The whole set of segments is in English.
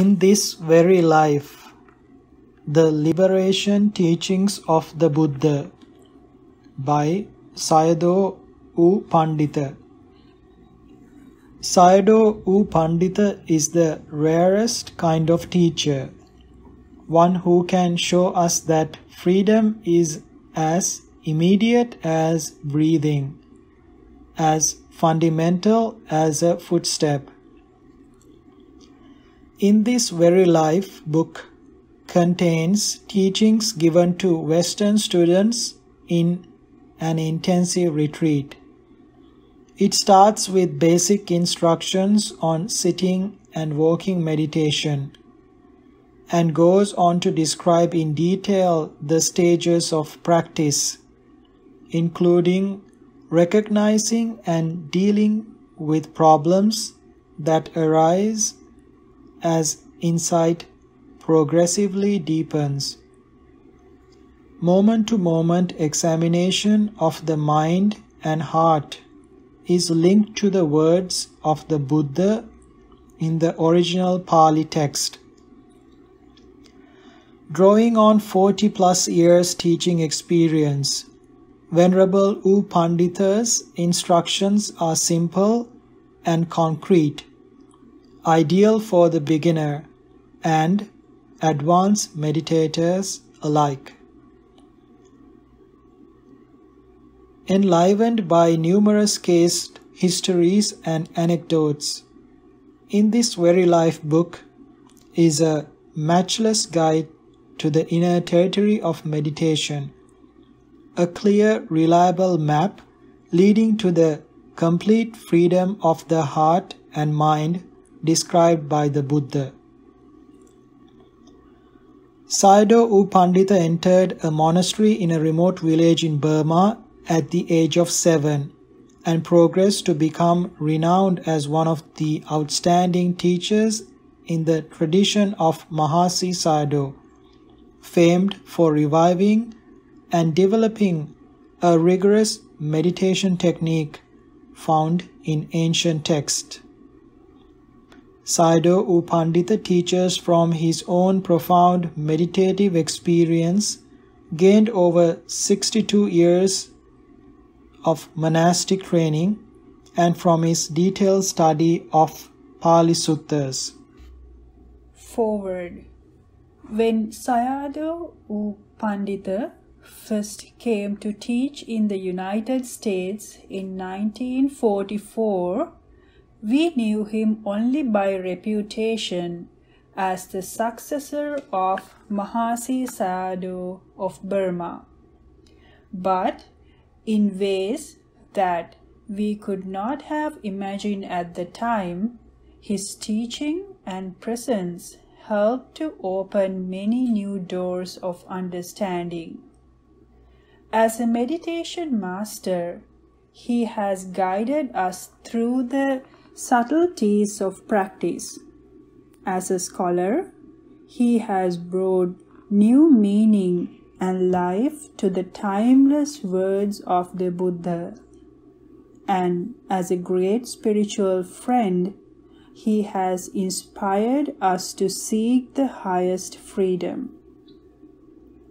in this very life, the liberation teachings of the Buddha by Sayadaw U Pandita. Sayadaw U Pandita is the rarest kind of teacher, one who can show us that freedom is as immediate as breathing, as fundamental as a footstep. In This Very Life book contains teachings given to Western students in an intensive retreat. It starts with basic instructions on sitting and walking meditation and goes on to describe in detail the stages of practice, including recognizing and dealing with problems that arise as insight progressively deepens. Moment-to-moment examination of the mind and heart is linked to the words of the Buddha in the original Pali text. Drawing on 40-plus years teaching experience, Venerable U Pandita's instructions are simple and concrete, ideal for the beginner and advanced meditators alike. Enlivened by numerous case histories and anecdotes, In This Very Life book is a matchless guide to the inner territory of meditation, a clear, reliable map leading to the complete freedom of the heart and mind described by the Buddha. Sayadaw U Pandita entered a monastery in a remote village in Burma at the age of 7 and progressed to become renowned as one of the outstanding teachers in the tradition of Mahasi Sayadaw, famed for reviving and developing a rigorous meditation technique found in ancient texts. Sayadaw U Pandita teaches from his own profound meditative experience gained over 62 years of monastic training and from his detailed study of Pali Suttas. Forward. When Sayadaw U Pandita first came to teach in the United States in 1944, we knew him only by reputation as the successor of Mahasi Sayadaw of Burma, but in ways that we could not have imagined at the time, his teaching and presence helped to open many new doors of understanding. As a meditation master, he has guided us through the subtleties of practice. As a scholar, he has brought new meaning and life to the timeless words of the Buddha. And as a great spiritual friend, he has inspired us to seek the highest freedom.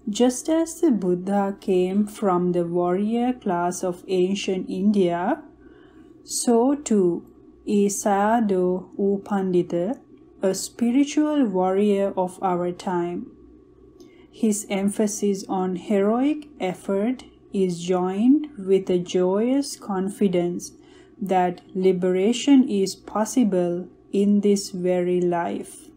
Just as the Buddha came from the warrior class of ancient India, so too is Sayadaw U Pandita, a spiritual warrior of our time. His emphasis on heroic effort is joined with a joyous confidence that liberation is possible in this very life.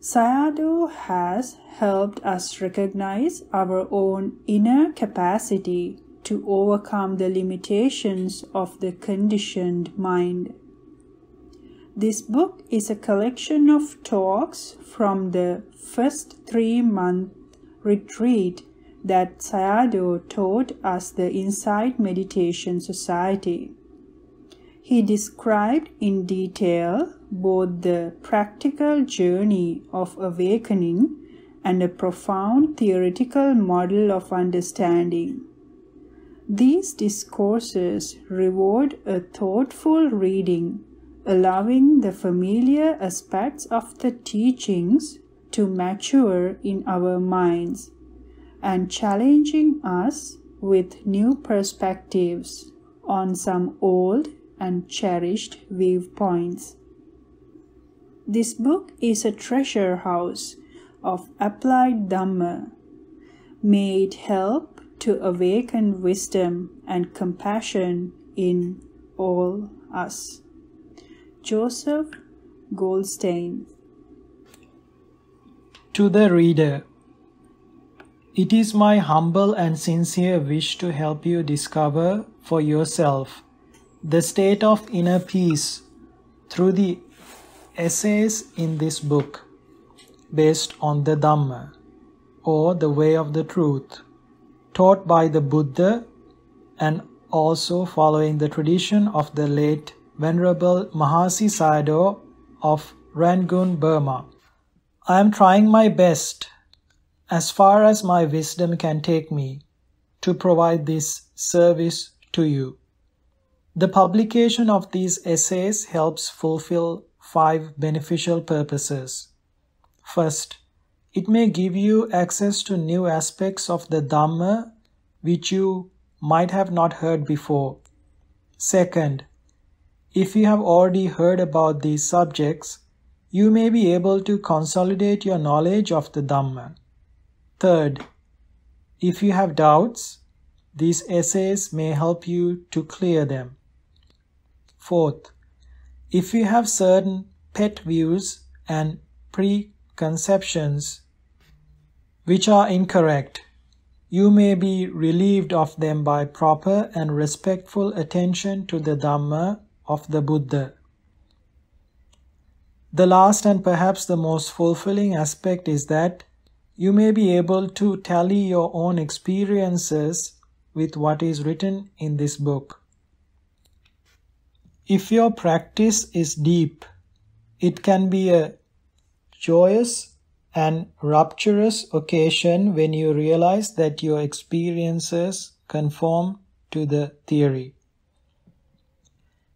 Sayadaw has helped us recognize our own inner capacity to overcome the limitations of the conditioned mind. This book is a collection of talks from the first 3-month retreat that Sayadaw taught us the Insight Meditation Society. He described in detail both the practical journey of awakening and a profound theoretical model of understanding. These discourses reward a thoughtful reading, allowing the familiar aspects of the teachings to mature in our minds and challenging us with new perspectives on some old and cherished viewpoints. This book is a treasure house of applied Dhamma. May it help to awaken wisdom and compassion in all us. Joseph Goldstein. To the reader, it is my humble and sincere wish to help you discover for yourself the state of inner peace through the essays in this book, based on the Dhamma, or the way of the truth, taught by the Buddha, and also following the tradition of the late Venerable Mahasi Sayadaw of Rangoon, Burma. I am trying my best, as far as my wisdom can take me, to provide this service to you. The publication of these essays helps fulfill 5 beneficial purposes. First, it may give you access to new aspects of the Dhamma which you might have not heard before. Second, if you have already heard about these subjects, you may be able to consolidate your knowledge of the Dhamma. Third, if you have doubts, these essays may help you to clear them. Fourth, if you have certain pet views and preconceptions which are incorrect, you may be relieved of them by proper and respectful attention to the Dhamma of the Buddha. The last and perhaps the most fulfilling aspect is that you may be able to tally your own experiences with what is written in this book. If your practice is deep, it can be a joyous and rapturous occasion when you realize that your experiences conform to the theory.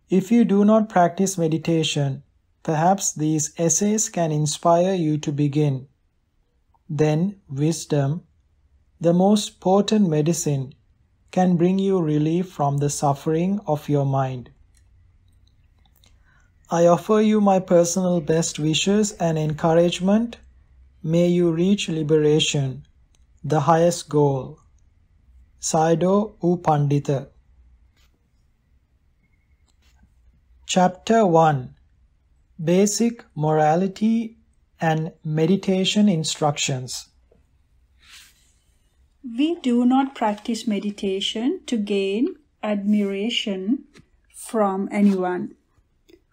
If you do not practice meditation, perhaps these essays can inspire you to begin. Then wisdom, the most potent medicine, can bring you relief from the suffering of your mind. I offer you my personal best wishes and encouragement. May you reach liberation, the highest goal. Sayadaw U Pandita. Chapter 1. Basic Morality and Meditation Instructions. We do not practice meditation to gain admiration from anyone.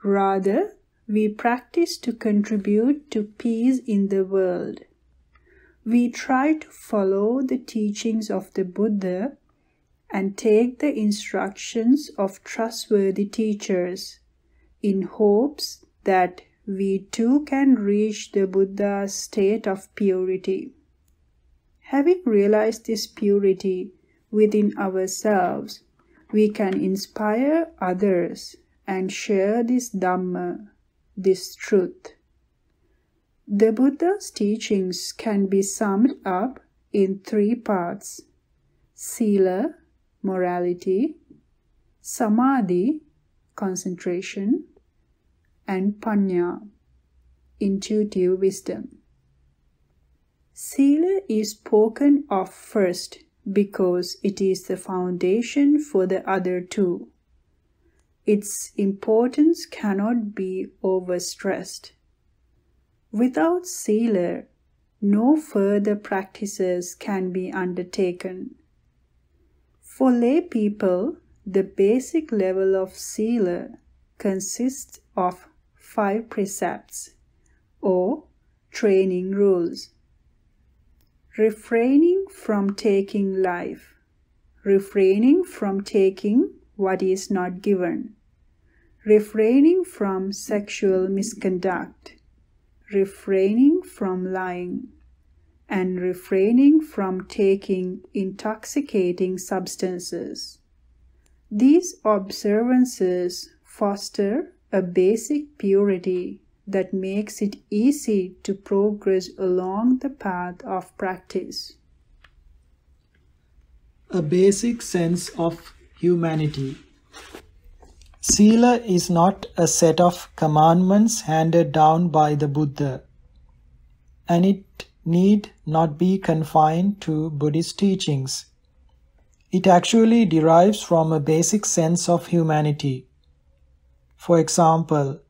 Rather, we practice to contribute to peace in the world. We try to follow the teachings of the Buddha and take the instructions of trustworthy teachers in hopes that we too can reach the Buddha's state of purity. Having realized this purity within ourselves, we can inspire others and share this Dhamma, this truth. The Buddha's teachings can be summed up in 3 parts: Sila, morality; Samadhi, concentration; and Panya, intuitive wisdom. Sila is spoken of first because it is the foundation for the other 2. Its importance cannot be overstressed. Without Sila, no further practices can be undertaken. For lay people, the basic level of Sila consists of 5 precepts, or training rules: refraining from taking life, refraining from taking what is not given, refraining from sexual misconduct, refraining from lying, and refraining from taking intoxicating substances. These observances foster a basic purity that makes it easy to progress along the path of practice. A basic sense of humanity. Sila is not a set of commandments handed down by the Buddha, and it need not be confined to Buddhist teachings. It actually derives from a basic sense of humanity. For example,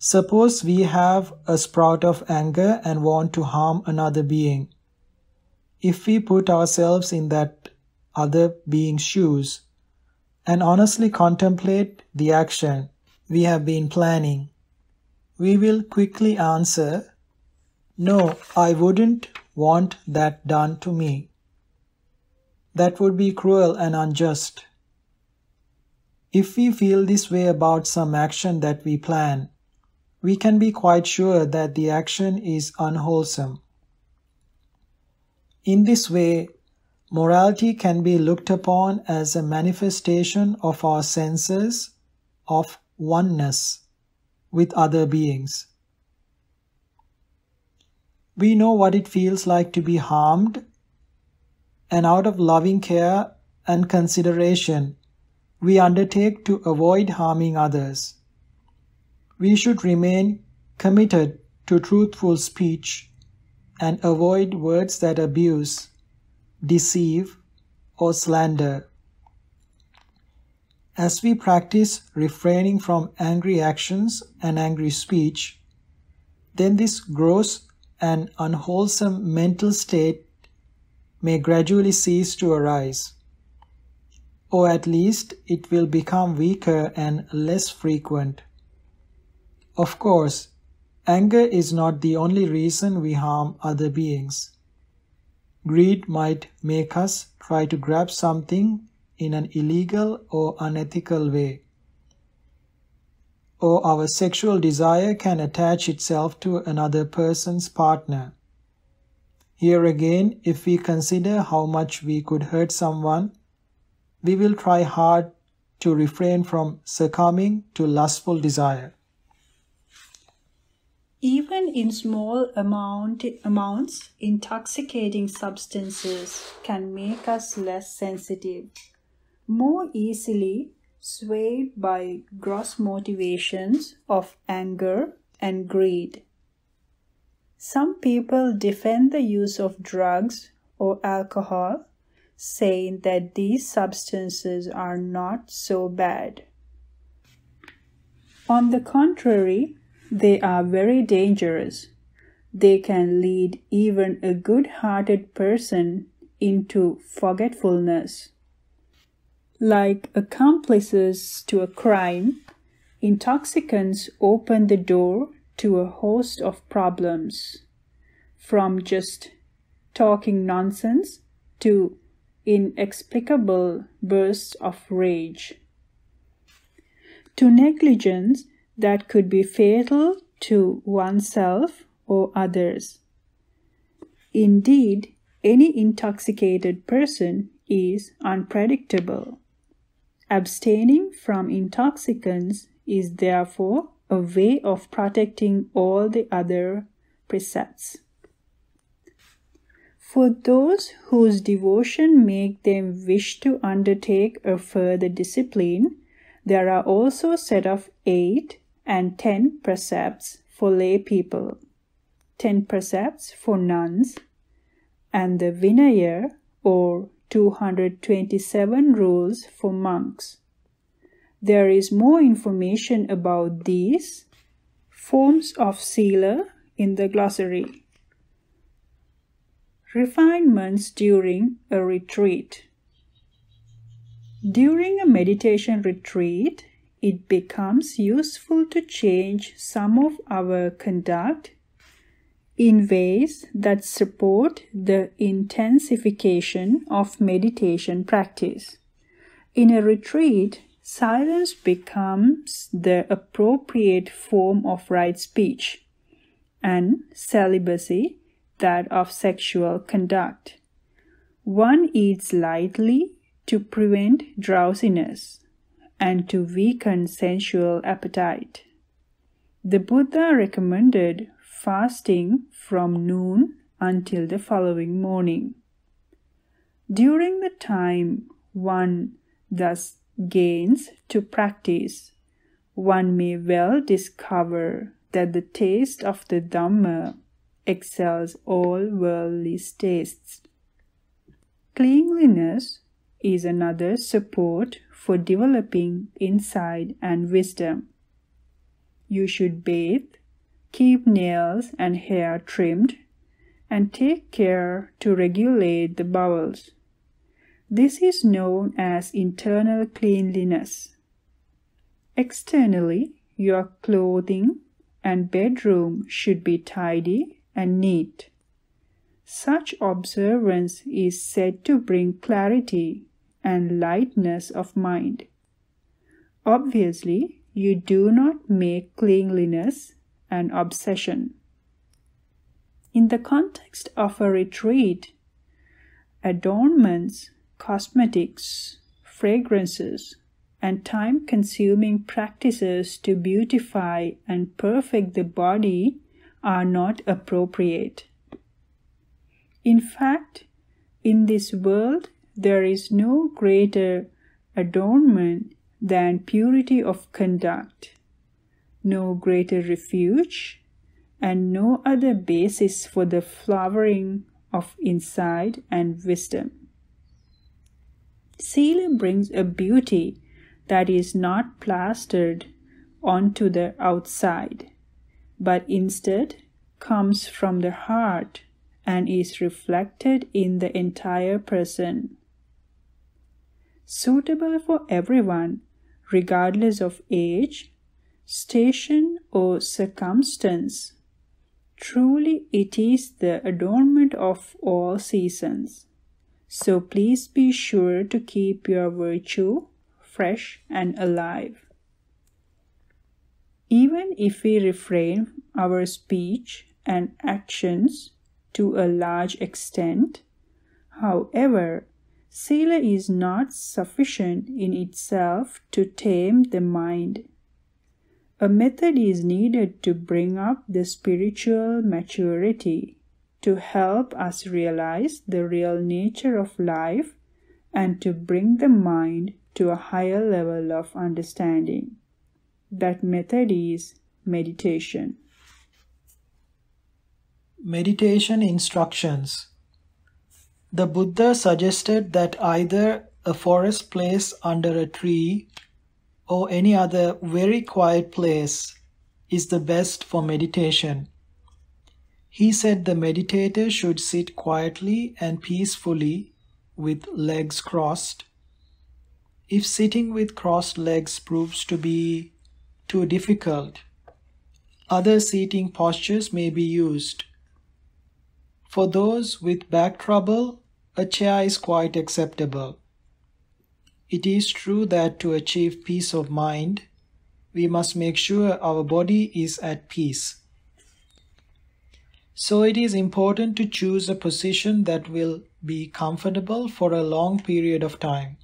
suppose we have a sprout of anger and want to harm another being. If we put ourselves in that other being's shoes and honestly contemplate the action we have been planning, we will quickly answer, "No, I wouldn't want that done to me. That would be cruel and unjust." If we feel this way about some action that we plan, we can be quite sure that the action is unwholesome. In this way, morality can be looked upon as a manifestation of our senses of oneness with other beings. We know what it feels like to be harmed, and out of loving care and consideration, we undertake to avoid harming others. We should remain committed to truthful speech and avoid words that abuse, deceive, or slander. As we practice refraining from angry actions and angry speech, then this gross and unwholesome mental state may gradually cease to arise, or at least it will become weaker and less frequent. Of course, anger is not the only reason we harm other beings. Greed might make us try to grab something in an illegal or unethical way, or our sexual desire can attach itself to another person's partner. Here again, if we consider how much we could hurt someone, we will try hard to refrain from succumbing to lustful desire. Even in small amounts, intoxicating substances can make us less sensitive, more easily swayed by gross motivations of anger and greed. Some people defend the use of drugs or alcohol, saying that these substances are not so bad. On the contrary, they are very dangerous. They can lead even a good-hearted person into forgetfulness. Like accomplices to a crime, intoxicants open the door to a host of problems, from just talking nonsense to inexplicable bursts of rage, to negligence that could be fatal to oneself or others. Indeed, any intoxicated person is unpredictable. Abstaining from intoxicants is therefore a way of protecting all the other precepts. For those whose devotion make them wish to undertake a further discipline, there are also a set of 8 and 10 precepts for lay people, 10 precepts for nuns, and the Vinaya or 227 rules for monks. There is more information about these forms of sila in the glossary. Refinements during a retreat. During a meditation retreat, it becomes useful to change some of our conduct in ways that support the intensification of meditation practice. In a retreat, silence becomes the appropriate form of right speech, and celibacy that of sexual conduct. One eats lightly to prevent drowsiness and to weaken sensual appetite. The Buddha recommended fasting from noon until the following morning. During the time one thus gains to practice, one may well discover that the taste of the Dhamma excels all worldly tastes. Cleanliness is another support for developing insight and wisdom. You should bathe, keep nails and hair trimmed, and take care to regulate the bowels. This is known as internal cleanliness. Externally, your clothing and bedroom should be tidy and neat. Such observance is said to bring clarity and lightness of mind. Obviously, you do not make cleanliness an obsession. In the context of a retreat, adornments, cosmetics, fragrances, and time-consuming practices to beautify and perfect the body are not appropriate. In fact, in this world, there is no greater adornment than purity of conduct, no greater refuge, and no other basis for the flowering of insight and wisdom. Sila brings a beauty that is not plastered onto the outside, but instead comes from the heart and is reflected in the entire person. Suitable for everyone, regardless of age, station, or circumstance, truly it is the adornment of all seasons. So please be sure to keep your virtue fresh and alive. Even if we refrain our speech and actions to a large extent, however, sila is not sufficient in itself to tame the mind. A method is needed to bring up the spiritual maturity, to help us realize the real nature of life and to bring the mind to a higher level of understanding. That method is meditation. Meditation instructions. The Buddha suggested that either a forest place under a tree or any other very quiet place is the best for meditation. He said the meditator should sit quietly and peacefully with legs crossed. If sitting with crossed legs proves to be too difficult, other seating postures may be used. For those with back trouble, a chair is quite acceptable. It is true that to achieve peace of mind, we must make sure our body is at peace. So it is important to choose a position that will be comfortable for a long period of time.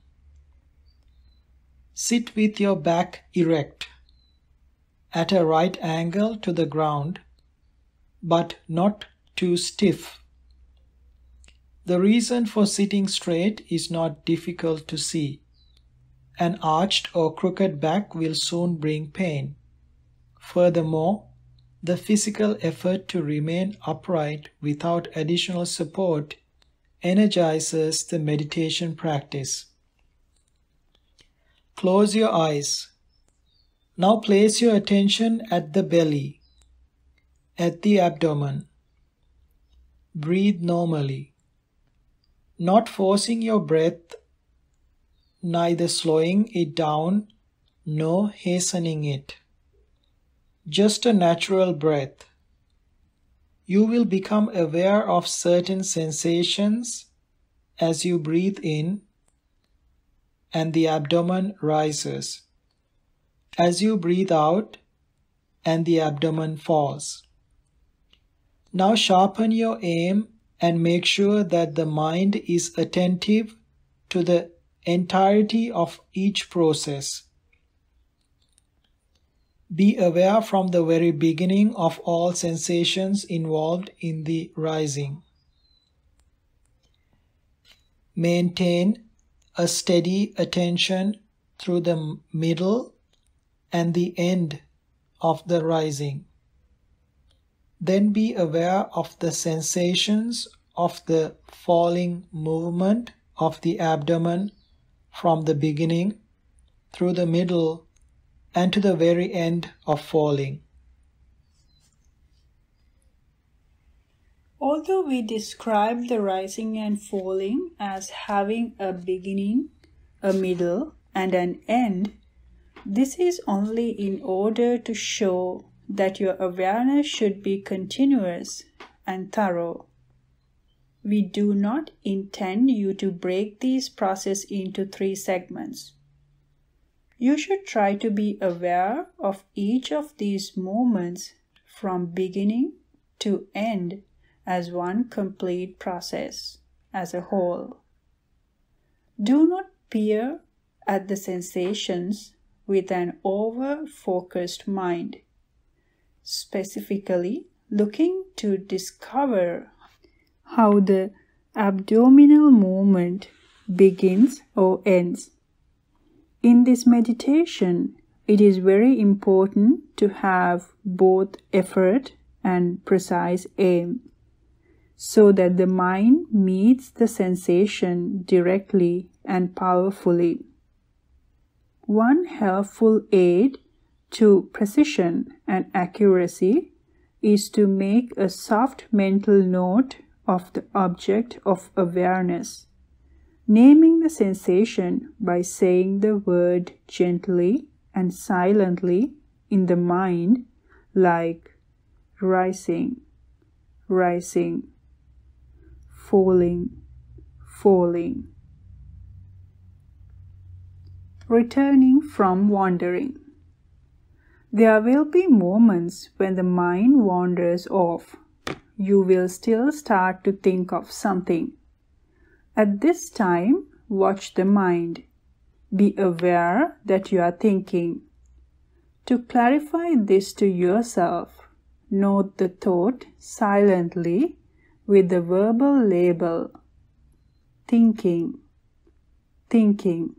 Sit with your back erect, at a right angle to the ground, but not too stiff. The reason for sitting straight is not difficult to see. An arched or crooked back will soon bring pain. Furthermore, the physical effort to remain upright without additional support energizes the meditation practice. Close your eyes. Now place your attention at the belly, at the abdomen. Breathe normally, not forcing your breath, neither slowing it down nor hastening it. Just a natural breath. You will become aware of certain sensations as you breathe in, and the abdomen rises. As you breathe out, and the abdomen falls. Now sharpen your aim and make sure that the mind is attentive to the entirety of each process. Be aware from the very beginning of all sensations involved in the rising. Maintain a steady attention through the middle and the end of the rising. Then be aware of the sensations of the falling movement of the abdomen from the beginning through the middle and to the very end of falling. Although we describe the rising and falling as having a beginning, a middle, and an end, this is only in order to show that your awareness should be continuous and thorough. We do not intend you to break these processes into 3 segments. You should try to be aware of each of these moments from beginning to end as one complete process as a whole. Do not peer at the sensations with an over-focused mind, specifically looking to discover how the abdominal movement begins or ends. In this meditation, it is very important to have both effort and precise aim, so that the mind meets the sensation directly and powerfully. One helpful aid to precision and accuracy is to make a soft mental note of the object of awareness, naming the sensation by saying the word gently and silently in the mind, like rising, rising, falling, falling. Returning from wandering. There will be moments when the mind wanders off. You will still start to think of something. At this time, watch the mind. Be aware that you are thinking. To clarify this to yourself, note the thought silently with the verbal label, thinking, thinking,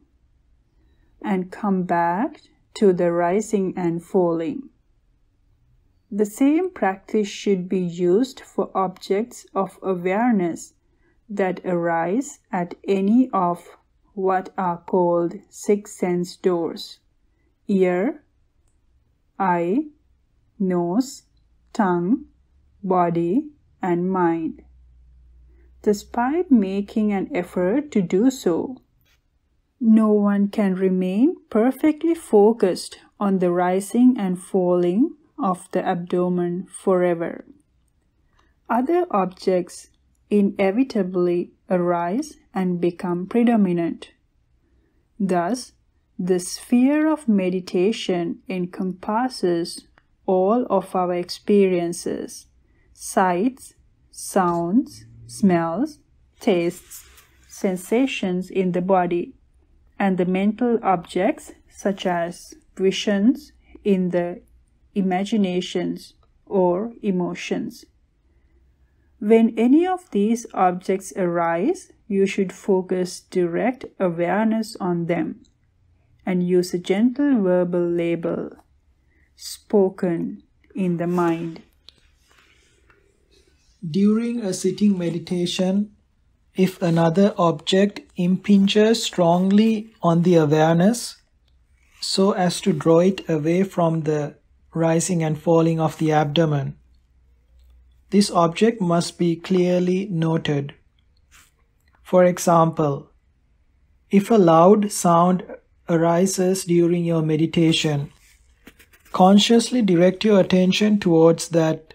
and come back to the rising and falling. The same practice should be used for objects of awareness that arise at any of what are called 6 sense doors: ear, eye, nose, tongue, body, and mind, despite making an effort to do so. No one can remain perfectly focused on the rising and falling of the abdomen forever. Other objects inevitably arise and become predominant. Thus, the sphere of meditation encompasses all of our experiences: sights, sounds, smells, tastes, sensations in the body, and the mental objects such as visions in the imaginations or emotions. When any of these objects arise, you should focus direct awareness on them and use a gentle verbal label, spoken in the mind. During a sitting meditation, if another object impinges strongly on the awareness so as to draw it away from the rising and falling of the abdomen, this object must be clearly noted. For example, if a loud sound arises during your meditation, consciously direct your attention towards that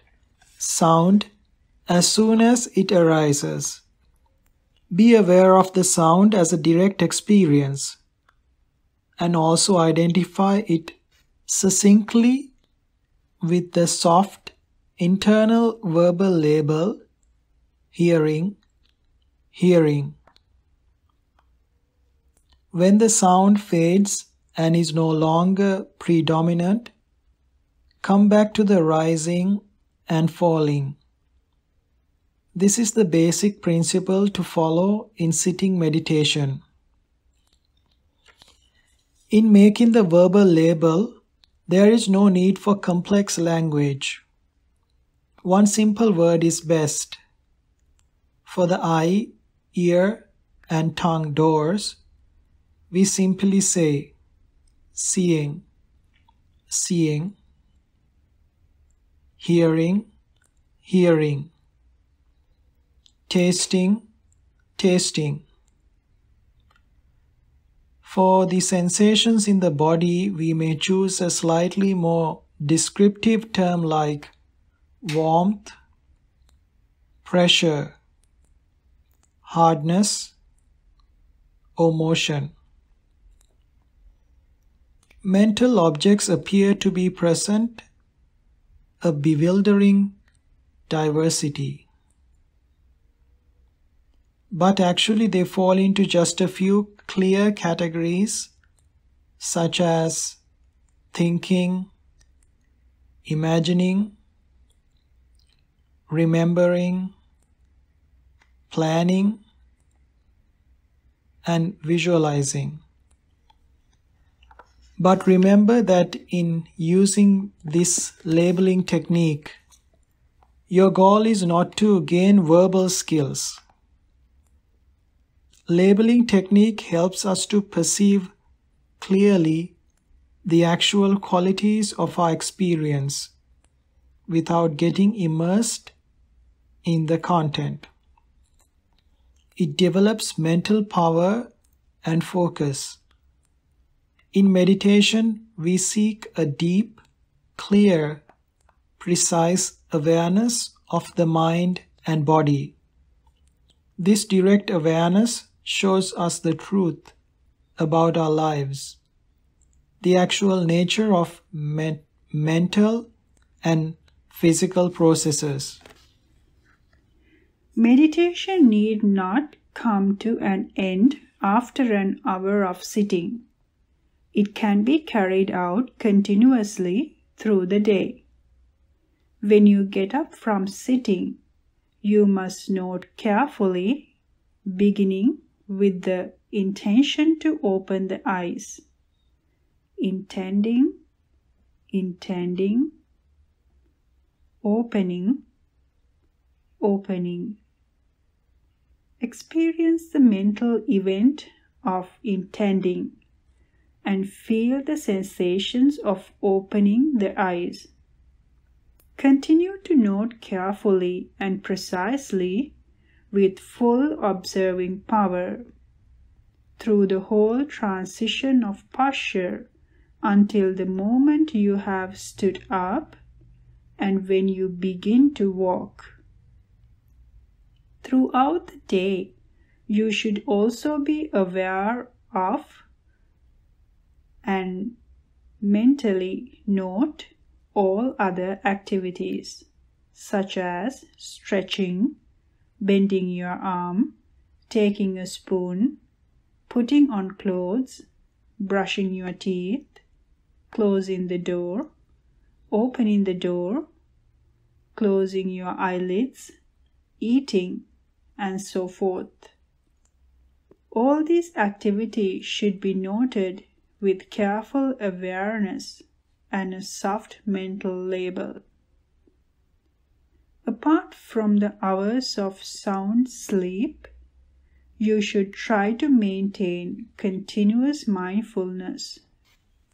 sound as soon as it arises. Be aware of the sound as a direct experience and also identify it succinctly with the soft internal verbal label, hearing, hearing. When the sound fades and is no longer predominant, Come back to the rising and falling. This is the basic principle to follow in sitting meditation. In making the verbal label, there is no need for complex language. One simple word is best. For the eye, ear, and tongue doors, we simply say, seeing, seeing, hearing, hearing, tasting, tasting. For the sensations in the body, we may choose a slightly more descriptive term like warmth, pressure, hardness, or motion. Mental objects appear to be present, a bewildering diversity. But actually they fall into just a few clear categories such as thinking, imagining, remembering, planning, and visualizing. But remember that in using this labeling technique, your goal is not to gain verbal skills. Labeling technique helps us to perceive clearly the actual qualities of our experience without getting immersed in the content. It develops mental power and focus. In meditation, we seek a deep, clear, precise awareness of the mind and body. This direct awareness shows us the truth about our lives, the actual nature of mental and physical processes. Meditation need not come to an end after an hour of sitting. It can be carried out continuously through the day. When you get up from sitting, you must note carefully, beginning with the intention to open the eyes. Intending, intending, opening, opening. Experience the mental event of intending and feel the sensations of opening the eyes. Continue to note carefully and precisely with full observing power through the whole transition of posture until the moment you have stood up and when you begin to walk. Throughout the day, you should also be aware of and mentally note all other activities such as stretching, bending your arm, taking a spoon, putting on clothes, brushing your teeth, closing the door, opening the door, closing your eyelids, eating, and so forth. All these activities should be noted with careful awareness and a soft mental label. Apart from the hours of sound sleep, you should try to maintain continuous mindfulness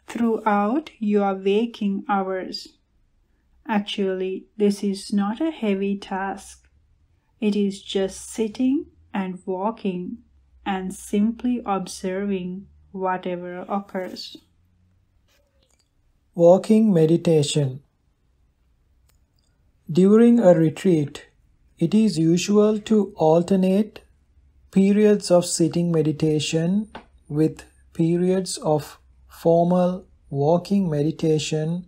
throughout your waking hours. Actually, this is not a heavy task. It is just sitting and walking and simply observing whatever occurs. Walking meditation. During a retreat, it is usual to alternate periods of sitting meditation with periods of formal walking meditation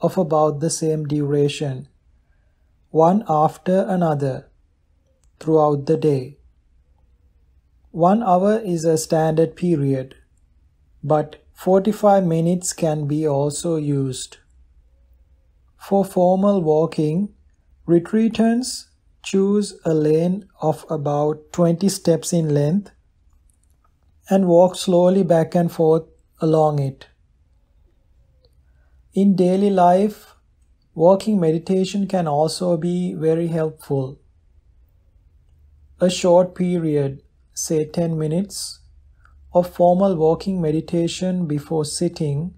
of about the same duration, one after another, throughout the day. 1 hour is a standard period, but 45 minutes can be also used. For formal walking, retreatants choose a lane of about 20 steps in length and walk slowly back and forth along it. In daily life, walking meditation can also be very helpful. A short period, say 10 minutes, of formal walking meditation before sitting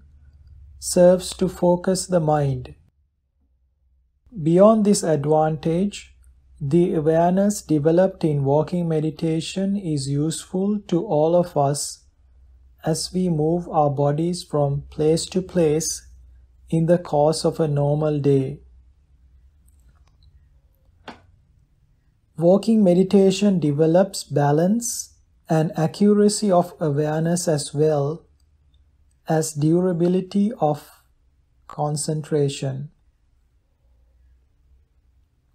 serves to focus the mind. Beyond this advantage, the awareness developed in walking meditation is useful to all of us as we move our bodies from place to place in the course of a normal day. Walking meditation develops balance and accuracy of awareness as well as durability of concentration.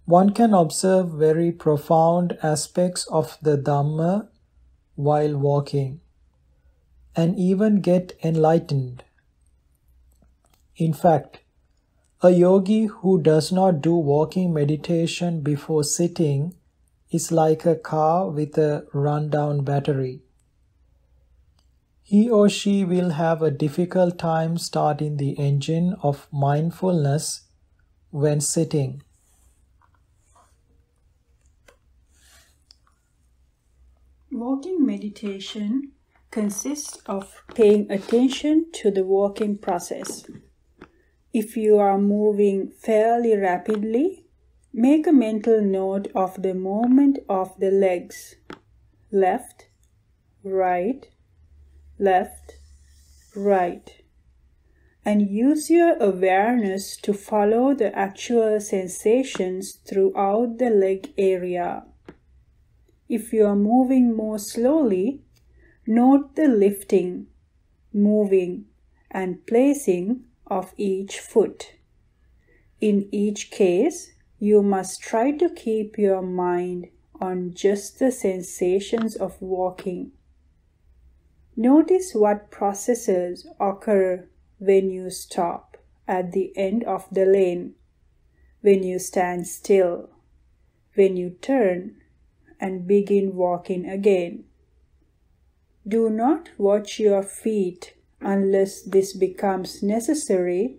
One can observe very profound aspects of the Dhamma while walking and even get enlightened. In fact, a yogi who does not do walking meditation before sitting is like a car with a run-down battery. He or she will have a difficult time starting the engine of mindfulness when sitting. Walking meditation consists of paying attention to the walking process. If you are moving fairly rapidly, make a mental note of the movement of the legs. Left, right, left, right. And use your awareness to follow the actual sensations throughout the leg area. If you are moving more slowly, note the lifting, moving, and placing of each foot. In each case, you must try to keep your mind on just the sensations of walking. Notice what processes occur when you stop at the end of the lane, when you stand still, when you turn, and begin walking again. Do not watch your feet unless this becomes necessary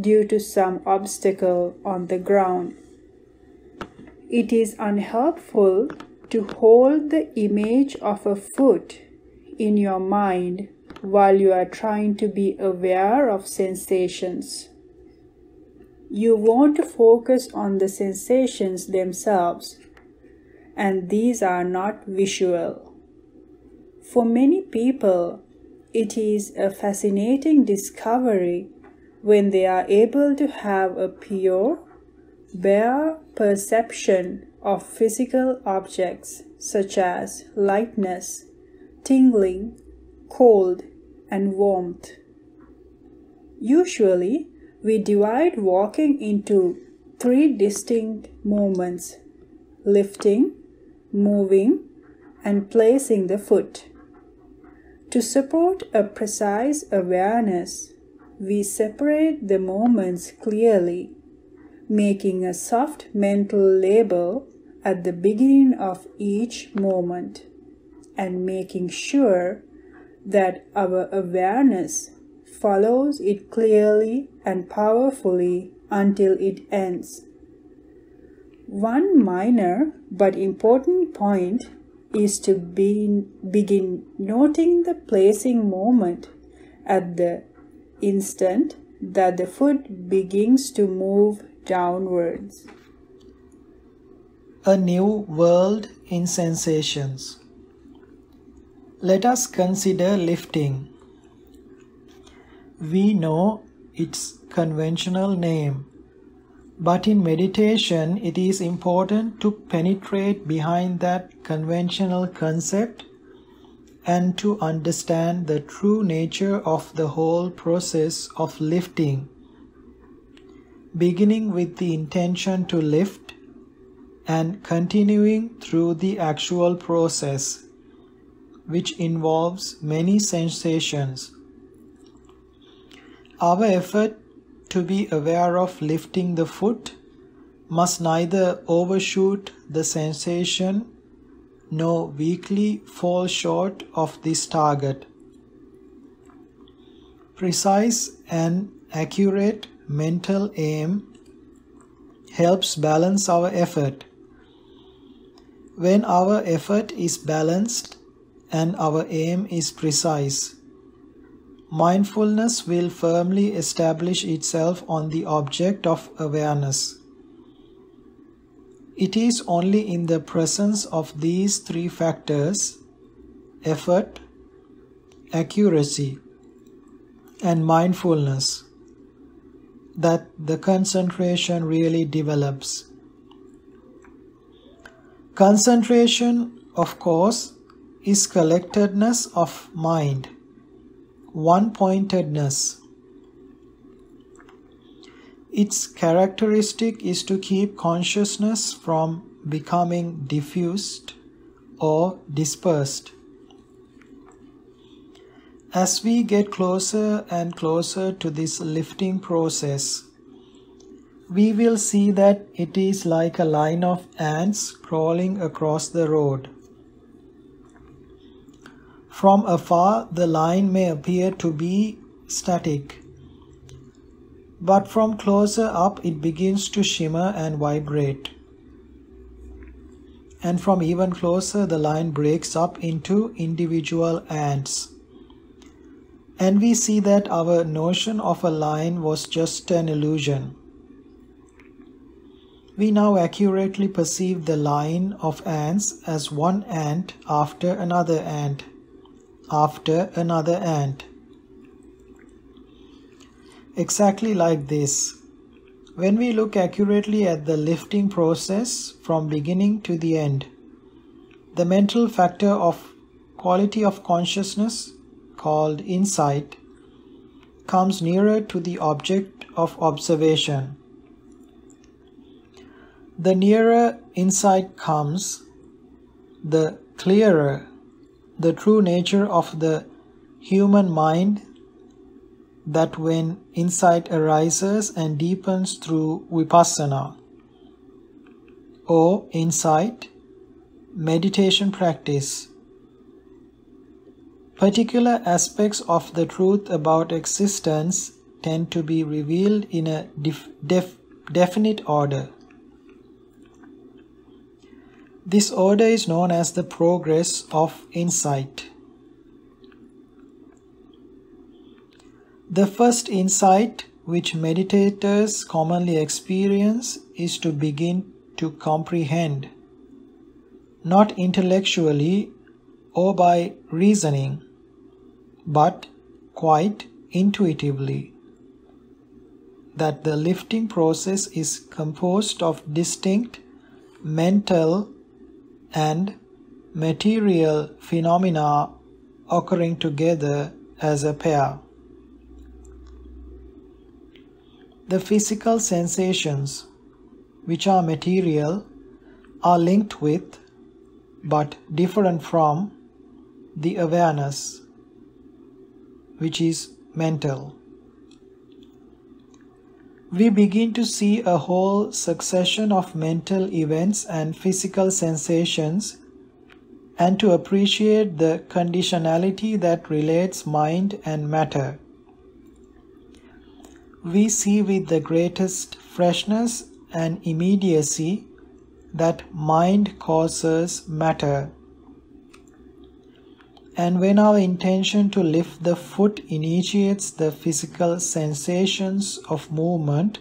due to some obstacle on the ground. It is unhelpful to hold the image of a foot in your mind while you are trying to be aware of sensations. You want to focus on the sensations themselves, and these are not visual. For many people, it is a fascinating discovery when they are able to have a pure, bare perception of physical objects such as lightness, tingling, cold, and warmth. Usually, we divide walking into three distinct movements: lifting, moving, and placing the foot. To support a precise awareness, we separate the moments clearly, making a soft mental label at the beginning of each moment and making sure that our awareness follows it clearly and powerfully until it ends. One minor but important point is to begin noting the placing moment at the instant that the foot begins to move downwards. A new world in sensations. Let us consider lifting. We know its conventional name, but in meditation, it is important to penetrate behind that conventional concept and to understand the true nature of the whole process of lifting, beginning with the intention to lift and continuing through the actual process, which involves many sensations. Our effort to be aware of lifting the foot must neither overshoot the sensation nor weakly fall short of this target. Precise and accurate mental aim helps balance our effort. When our effort is balanced and our aim is precise, mindfulness will firmly establish itself on the object of awareness. It is only in the presence of these three factors, effort, accuracy, and mindfulness, that the concentration really develops. Concentration, of course, is collectedness of mind, one-pointedness. Its characteristic is to keep consciousness from becoming diffused or dispersed. As we get closer and closer to this lifting process, we will see that it is like a line of ants crawling across the road. From afar, the line may appear to be static, but from closer up it begins to shimmer and vibrate. And from even closer, the line breaks up into individual ants. And we see that our notion of a line was just an illusion. We now accurately perceive the line of ants as one ant after another ant, after another ant. Exactly like this. When we look accurately at the lifting process from beginning to the end, the mental factor of quality of consciousness, called insight, comes nearer to the object of observation. The nearer insight comes, the clearer the true nature of the human mind, that when insight arises and deepens through vipassana or insight meditation practice, particular aspects of the truth about existence tend to be revealed in a definite order. This order is known as the progress of insight. The first insight which meditators commonly experience is to begin to comprehend, not intellectually or by reasoning, but quite intuitively, that the lifting process is composed of distinct mental and material phenomena occurring together as a pair. The physical sensations, which are material, are linked with, but different from, the awareness, which is mental. We begin to see a whole succession of mental events and physical sensations, and to appreciate the conditionality that relates mind and matter. We see with the greatest freshness and immediacy that mind causes matter. And when our intention to lift the foot initiates the physical sensations of movement,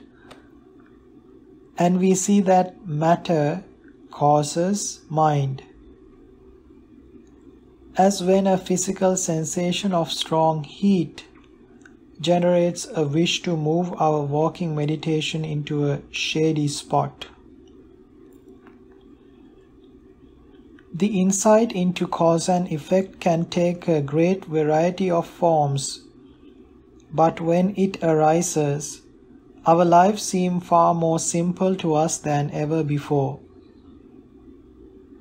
and we see that matter causes mind. As when a physical sensation of strong heat generates a wish to move our walking meditation into a shady spot. The insight into cause and effect can take a great variety of forms, but when it arises, our lives seem far more simple to us than ever before.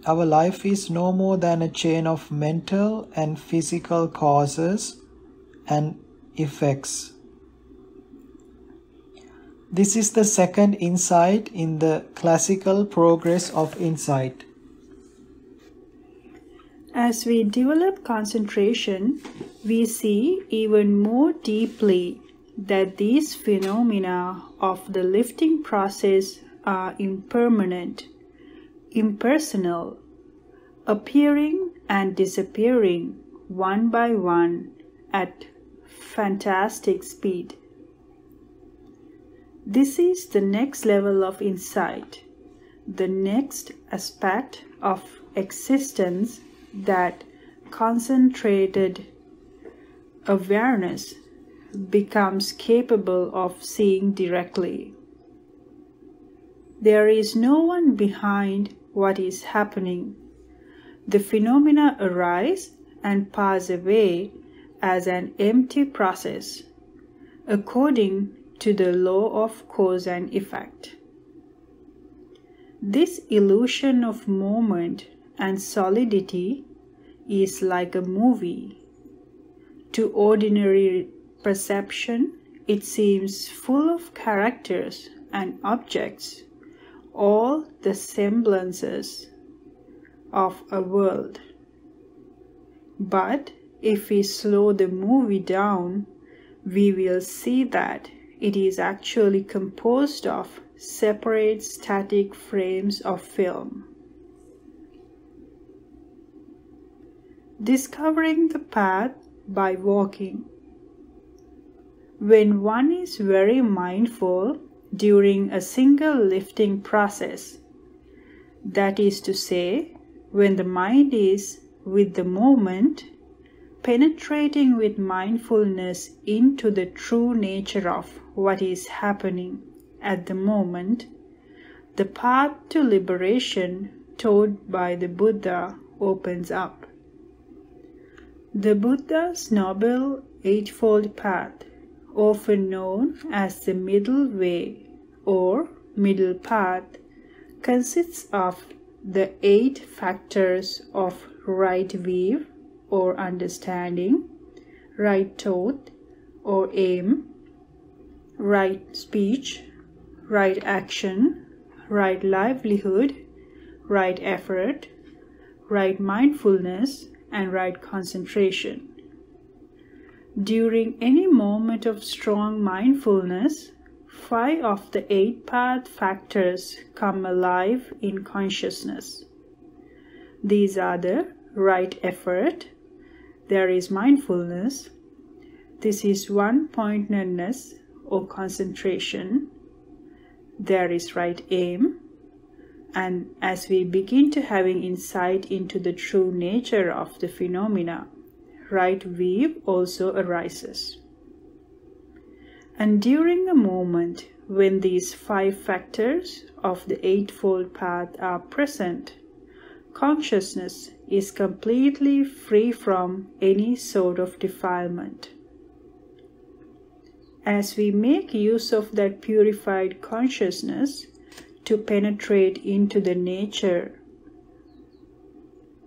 Our life is no more than a chain of mental and physical causes and effects. This is the second insight in the classical progress of insight. As we develop concentration, we see even more deeply that these phenomena of the lifting process are impermanent, impersonal, appearing and disappearing one by one at fantastic speed. This is the next level of insight, the next aspect of existence that concentrated awareness becomes capable of seeing directly. There is no one behind what is happening. The phenomena arise and pass away as an empty process, according to the law of cause and effect. This illusion of moment and solidity is like a movie. To ordinary perception, it seems full of characters and objects, all the semblances of a world. But if we slow the movie down, we will see that it is actually composed of separate static frames of film. Discovering the path by walking. When one is very mindful during a single lifting process, that is to say, when the mind is with the moment, penetrating with mindfulness into the true nature of what is happening at the moment, the path to liberation taught by the Buddha opens up. The Buddha's Noble Eightfold Path, often known as the Middle Way or Middle Path, consists of the 8 factors of right view or understanding, right thought or aim, right speech, right action, right livelihood, right effort, right mindfulness, and right concentration. During any moment of strong mindfulness, 5 of the 8 path factors come alive in consciousness. These are the right effort, there is mindfulness, this is one-pointedness or concentration, there is right aim, and as we begin to having insight into the true nature of the phenomena, right view also arises. And during a moment when these 5 factors of the Eightfold Path are present, consciousness is completely free from any sort of defilement. As we make use of that purified consciousness to penetrate into the nature,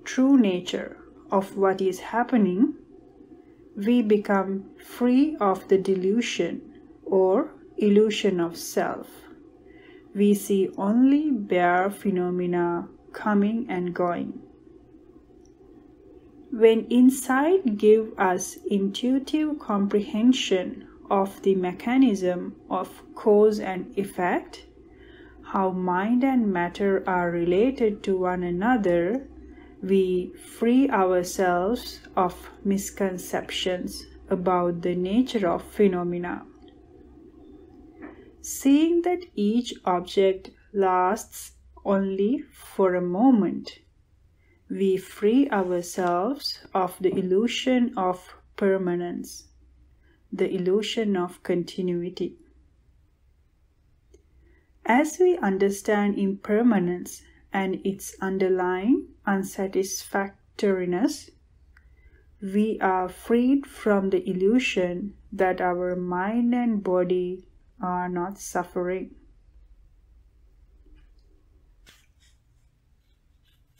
true nature of what is happening, we become free of the delusion or illusion of self. We see only bare phenomena coming and going. When insight gives us intuitive comprehension of the mechanism of cause and effect, how mind and matter are related to one another, we free ourselves of misconceptions about the nature of phenomena. Seeing that each object lasts only for a moment, we free ourselves of the illusion of permanence, the illusion of continuity. As we understand impermanence and its underlying unsatisfactoriness, we are freed from the illusion that our mind and body are not suffering.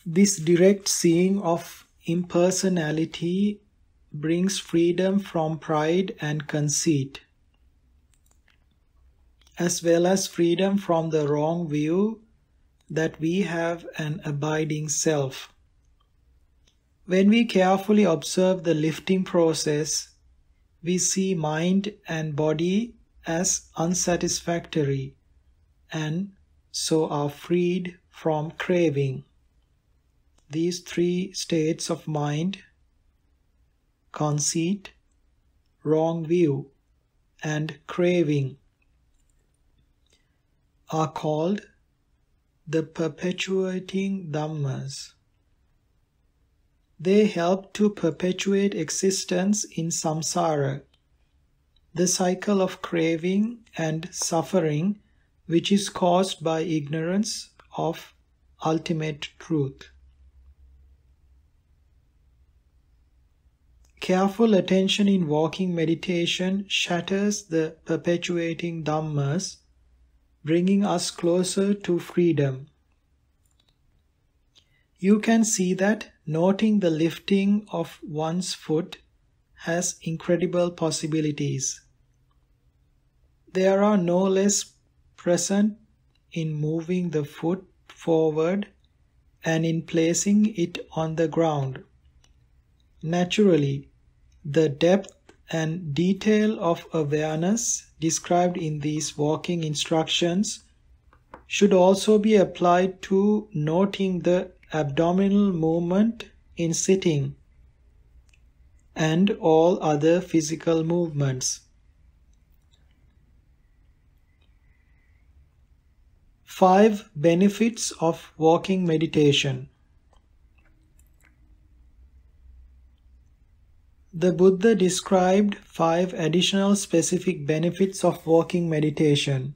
This direct seeing of impersonality brings freedom from pride and conceit. as well as freedom from the wrong view that we have an abiding self. When we carefully observe the lifting process, we see mind and body as unsatisfactory and so are freed from craving. These three states of mind, conceit, wrong view, and craving, are called the perpetuating Dhammas. They help to perpetuate existence in samsara, the cycle of craving and suffering which is caused by ignorance of ultimate truth. Careful attention in walking meditation shatters the perpetuating Dhammas, bringing us closer to freedom. You can see that noting the lifting of one's foot has incredible possibilities. They are no less present in moving the foot forward and in placing it on the ground. Naturally, the depth and detail of awareness described in these walking instructions should also be applied to noting the abdominal movement in sitting and all other physical movements. Five benefits of walking meditation. The Buddha described five additional specific benefits of walking meditation.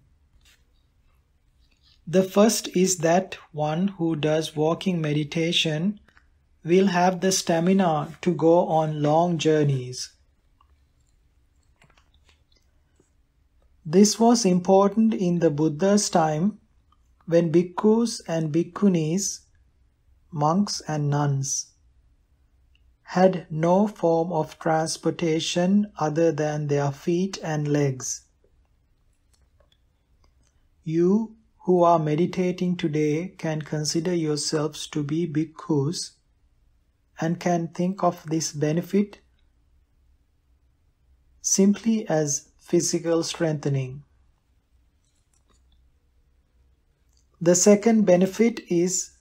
The first is that one who does walking meditation will have the stamina to go on long journeys. This was important in the Buddha's time when bhikkhus and bhikkhunis, monks and nuns, had no form of transportation other than their feet and legs. You who are meditating today can consider yourselves to be bhikkhus and can think of this benefit simply as physical strengthening. The second benefit is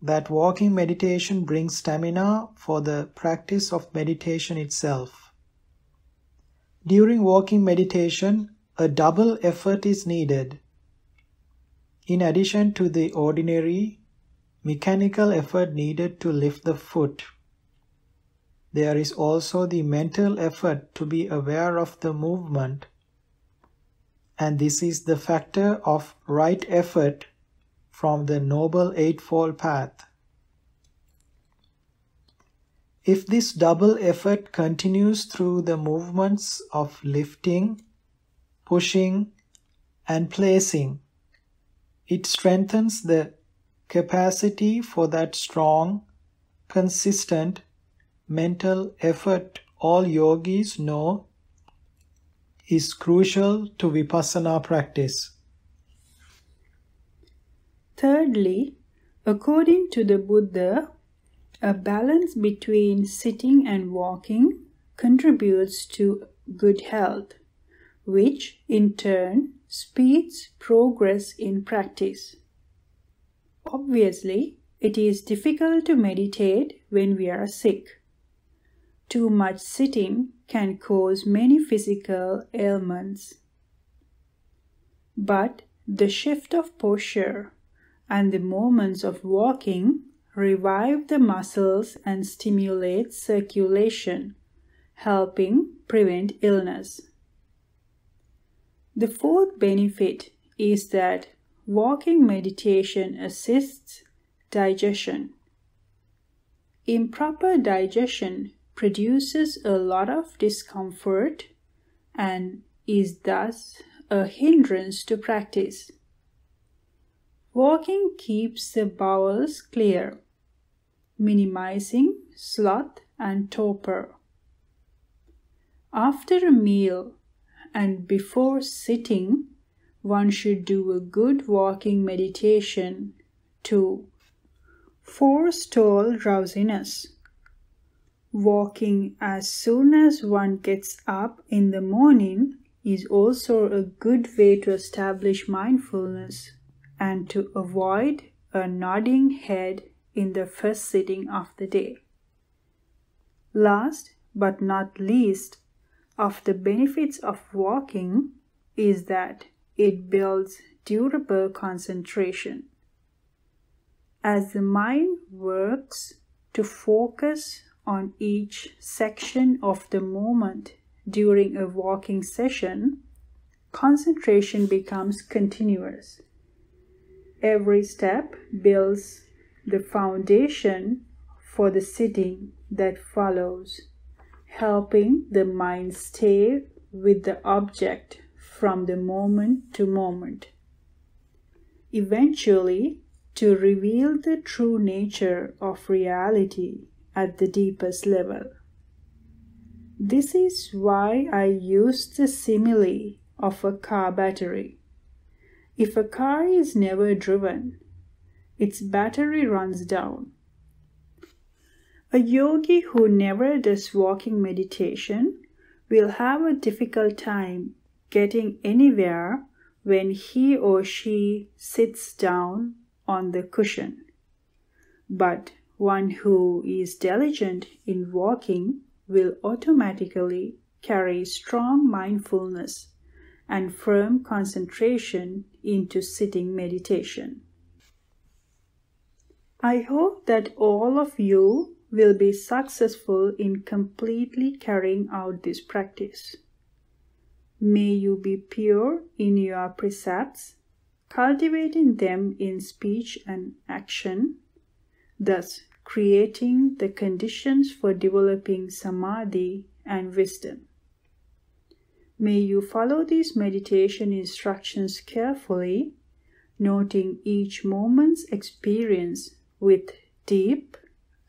that walking meditation brings stamina for the practice of meditation itself. During walking meditation, a double effort is needed. In addition to the ordinary mechanical effort needed to lift the foot, there is also the mental effort to be aware of the movement, and this is the factor of right effort from the Noble Eightfold Path. If this double effort continues through the movements of lifting, pushing, and placing, it strengthens the capacity for that strong, consistent mental effort all yogis know is crucial to vipassana practice. Thirdly, according to the Buddha, a balance between sitting and walking contributes to good health, which in turn speeds progress in practice. Obviously, it is difficult to meditate when we are sick. Too much sitting can cause many physical ailments. But the shift of posture and the moments of walking revive the muscles and stimulate circulation, helping prevent illness. The fourth benefit is that walking meditation assists digestion. Improper digestion produces a lot of discomfort and is thus a hindrance to practice. Walking keeps the bowels clear, minimizing sloth and torpor. After a meal and before sitting, One should do a good walking meditation to forestall drowsiness. Walking as soon as one gets up in the morning is also a good way to establish mindfulness and to avoid a nodding head in the first sitting of the day. Last but not least of the benefits of walking is that it builds durable concentration. As the mind works to focus on each section of the movement during a walking session, concentration becomes continuous. Every step builds the foundation for the sitting that follows, helping the mind stay with the object from the moment to moment, eventually to reveal the true nature of reality at the deepest level. This is why I used the simile of a car battery. If a car is never driven, its battery runs down. A yogi who never does walking meditation will have a difficult time getting anywhere when he or she sits down on the cushion. But one who is diligent in walking will automatically carry strong mindfulness and firm concentration into sitting meditation. I hope that all of you will be successful in completely carrying out this practice. May you be pure in your precepts, cultivating them in speech and action, thus creating the conditions for developing samadhi and wisdom. May you follow these meditation instructions carefully, noting each moment's experience with deep,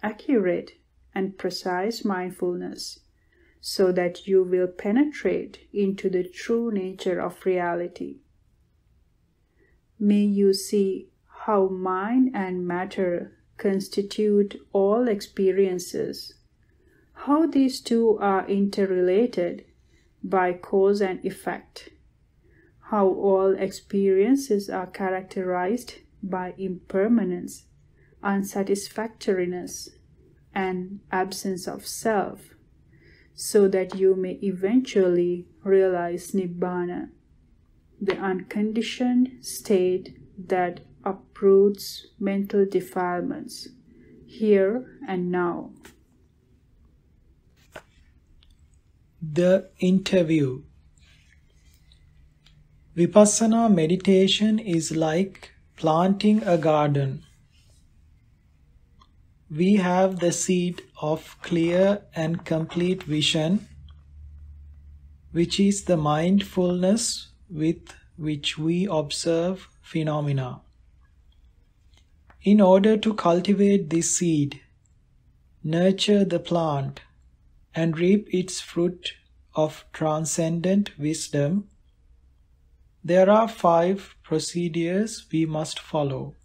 accurate, and precise mindfulness, so that you will penetrate into the true nature of reality. May you see how mind and matter constitute all experiences, how these two are interrelated by cause and effect, how all experiences are characterized by impermanence, unsatisfactoriness, and absence of self, so that you may eventually realize Nibbana, the unconditioned state that uproots mental defilements, here and now. The interview. Vipassana meditation is like planting a garden. We have the seed of clear and complete vision, which is the mindfulness with which we observe phenomena. In order to cultivate this seed, nurture the plant, and reap its fruit of transcendent wisdom, there are 5 procedures we must follow.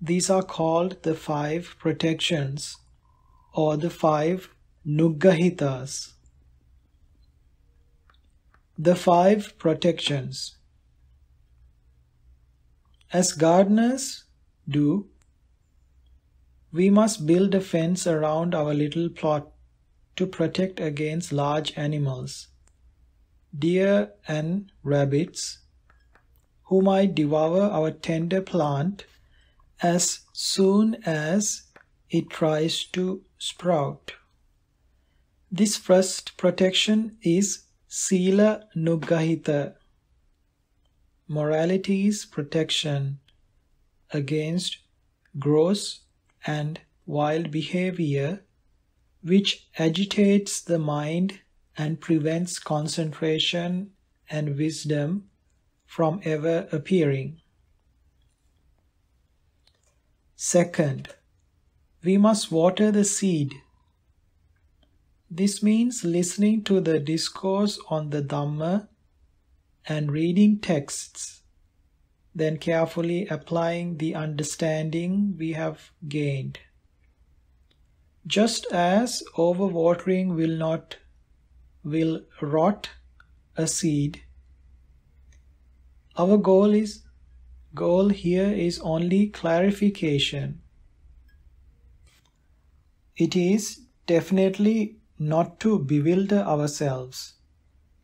These are called the 5 protections or the 5 nuggahitas. The 5 protections. As gardeners do, we must build a fence around our little plot to protect against large animals, deer and rabbits, who might devour our tender plant as soon as it tries to sprout. This first protection is Sila Nuggahita, morality's protection against gross and wild behavior which agitates the mind and prevents concentration and wisdom from ever appearing. Second, we must water the seed. This means listening to the discourse on the Dhamma and reading texts, then carefully applying the understanding we have gained. Just as overwatering will rot a seed, our goal here is only clarification. It is definitely not to bewilder ourselves,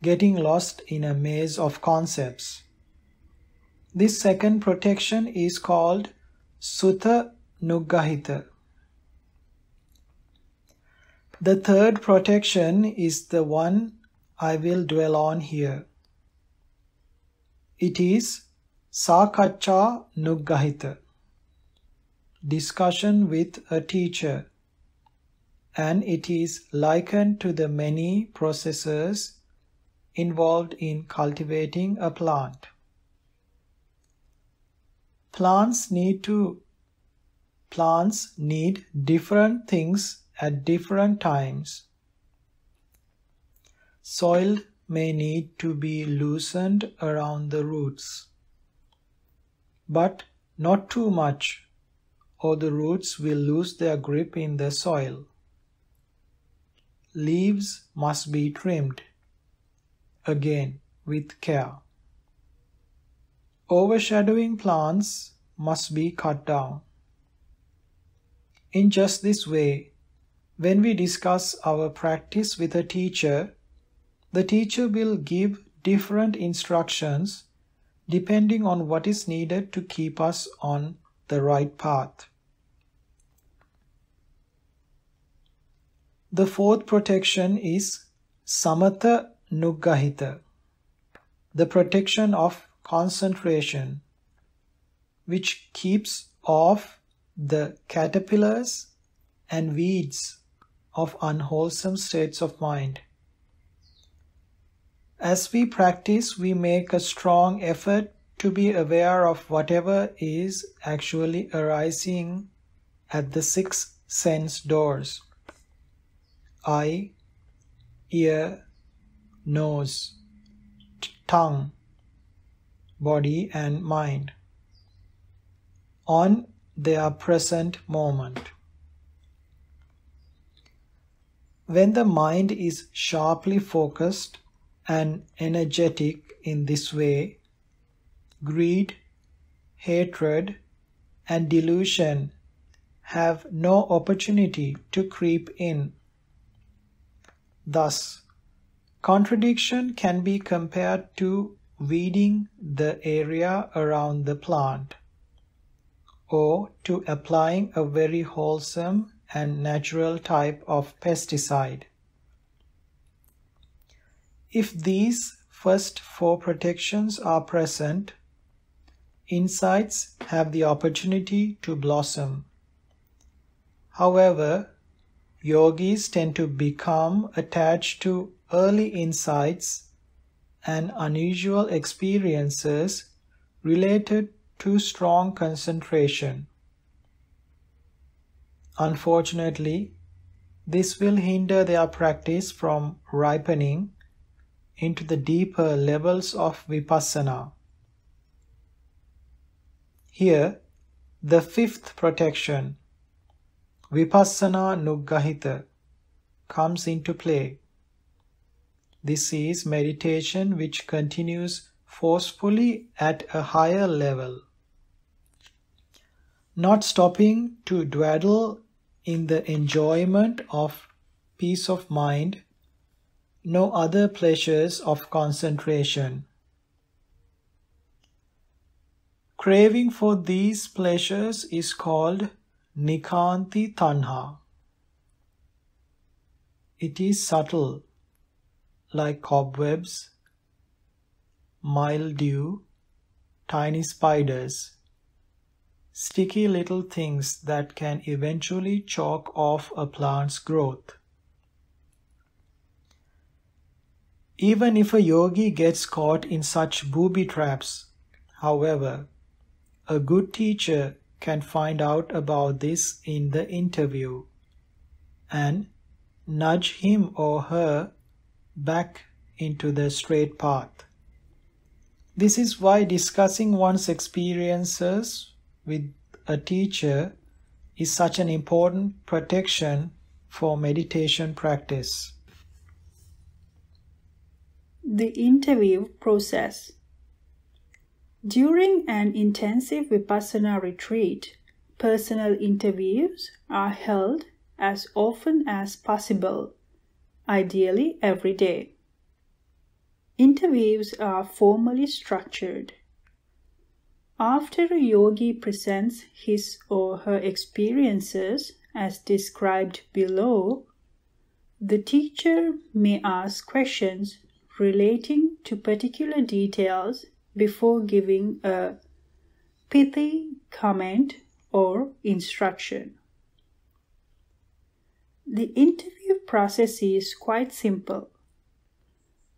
getting lost in a maze of concepts. This second protection is called Sutta Nuggahita. The third protection is the one I will dwell on here. It is Sakaccha Nuggahita, discussion with a teacher, and it is likened to the many processes involved in cultivating a plant. Plants need different things at different times. Soil may need to be loosened around the roots, but not too much, or the roots will lose their grip in the soil. Leaves must be trimmed, again with care. Overshadowing plants must be cut down. In just this way, when we discuss our practice with a teacher, the teacher will give different instructions depending on what is needed to keep us on the right path. The fourth protection is Samatha Nuggahita, the protection of concentration, which keeps off the caterpillars and weeds of unwholesome states of mind. As we practice, we make a strong effort to be aware of whatever is actually arising at the six sense doors: eye, ear, nose, tongue, body and mind, on their present moment. When the mind is sharply focused and energetic in this way, greed, hatred, and delusion have no opportunity to creep in. Thus, contradiction can be compared to weeding the area around the plant, or to applying a very wholesome and natural type of pesticide. If these first four protections are present, insights have the opportunity to blossom. However, yogis tend to become attached to early insights and unusual experiences related to strong concentration. Unfortunately, this will hinder their practice from ripening into the deeper levels of vipassana. Here, the fifth protection, Vipassana Nuggahita, comes into play. This is meditation which continues forcefully at a higher level, not stopping to dwell in the enjoyment of peace of mind, no other pleasures of concentration. Craving for these pleasures is called Nikanti Tanha. It is subtle, like cobwebs, mildew, tiny spiders, sticky little things that can eventually choke off a plant's growth. Even if a yogi gets caught in such booby traps, however, a good teacher can find out about this in the interview and nudge him or her back into the straight path. This is why discussing one's experiences with a teacher is such an important protection for meditation practice. The interview process. During an intensive Vipassana retreat, personal interviews are held as often as possible, ideally every day. Interviews are formally structured. After a yogi presents his or her experiences as described below, the teacher may ask questions relating to particular details before giving a pithy comment or instruction. The interview process is quite simple.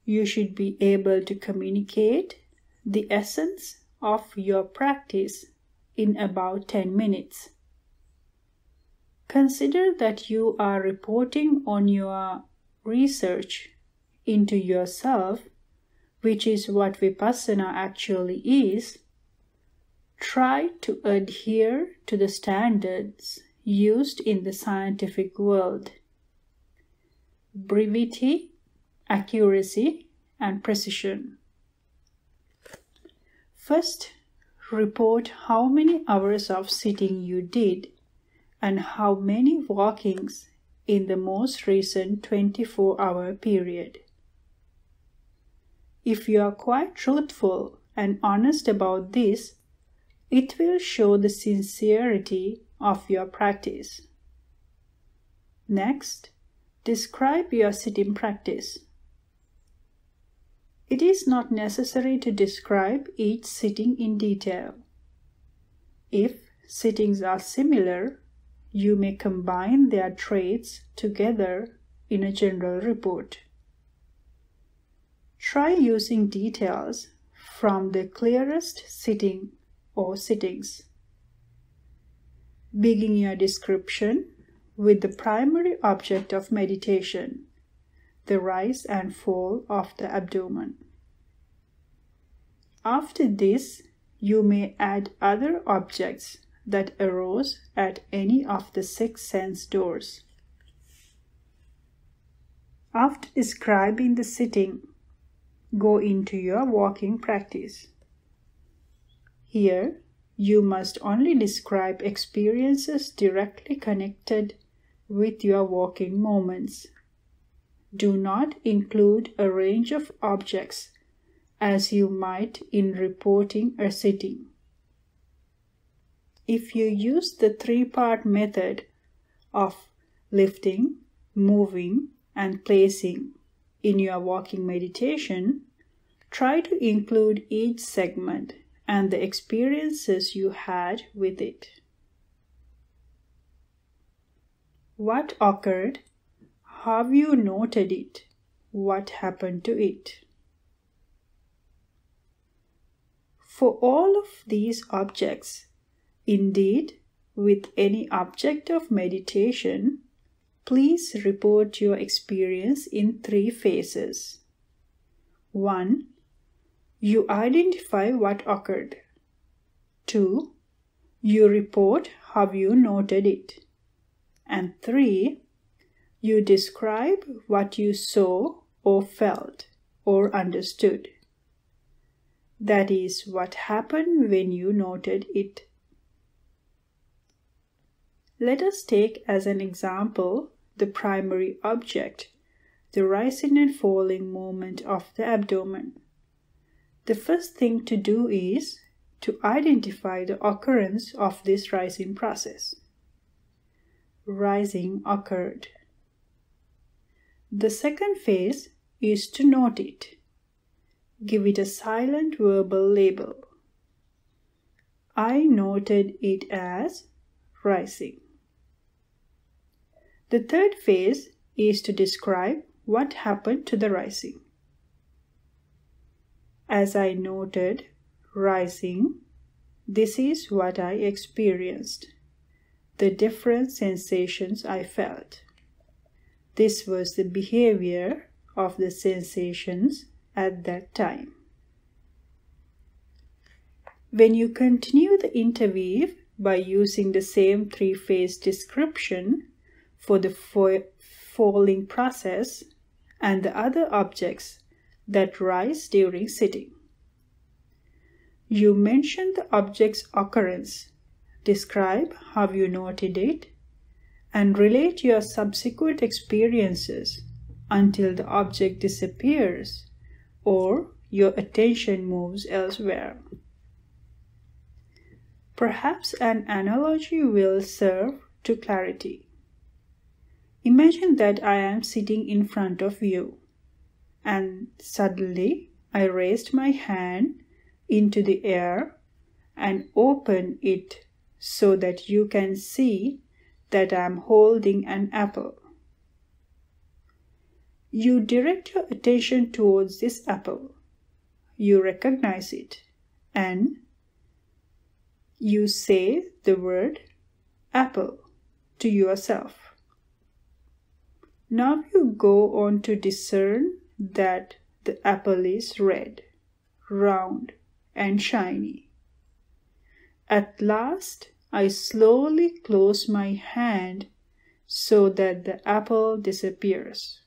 You should be able to communicate the essence of your practice in about 10 minutes. Consider that you are reporting on your research into yourself, which is what Vipassana actually is. Try to adhere to the standards used in the scientific world. Brevity, accuracy, and precision. First, report how many hours of sitting you did and how many walkings in the most recent 24-hour period. If you are quite truthful and honest about this, it will show the sincerity of your practice. Next, describe your sitting practice. It is not necessary to describe each sitting in detail. If sittings are similar, you may combine their traits together in a general report. Try using details from the clearest sitting or sittings. Begin your description with the primary object of meditation, the rise and fall of the abdomen. After this, you may add other objects that arose at any of the six sense doors. After describing the sitting, go into your walking practice. Here, you must only describe experiences directly connected with your walking moments. Do not include a range of objects as you might in reporting a sitting. If you use the three-part method of lifting, moving, and placing in your walking meditation, try to include each segment and the experiences you had with it. What occurred? Have you noted it? What happened to it? For all of these objects, indeed, with any object of meditation, please report your experience in three phases. 1. You identify what occurred. 2. You report how you noted it. And 3. You describe what you saw or felt or understood. That is what happened when you noted it. Let us take as an example the primary object, the rising and falling movement of the abdomen. The first thing to do is to identify the occurrence of this rising process. Rising occurred. The second phase is to note it. Give it a silent verbal label. I noted it as rising. The third phase is to describe what happened to the rising. As I noted rising, this is what I experienced, the different sensations I felt. This was the behavior of the sensations at that time. When you continue the interweave by using the same three-phase description for the falling process and the other objects that rise during sitting. You mention the object's occurrence, describe how you noted it, and relate your subsequent experiences until the object disappears or your attention moves elsewhere. Perhaps an analogy will serve to clarity. Imagine that I am sitting in front of you, and suddenly I raised my hand into the air and open it so that you can see that I am holding an apple. You direct your attention towards this apple. You recognize it and you say the word apple to yourself. Now you go on to discern that the apple is red, round, and shiny. At last, I slowly close my hand so that the apple disappears.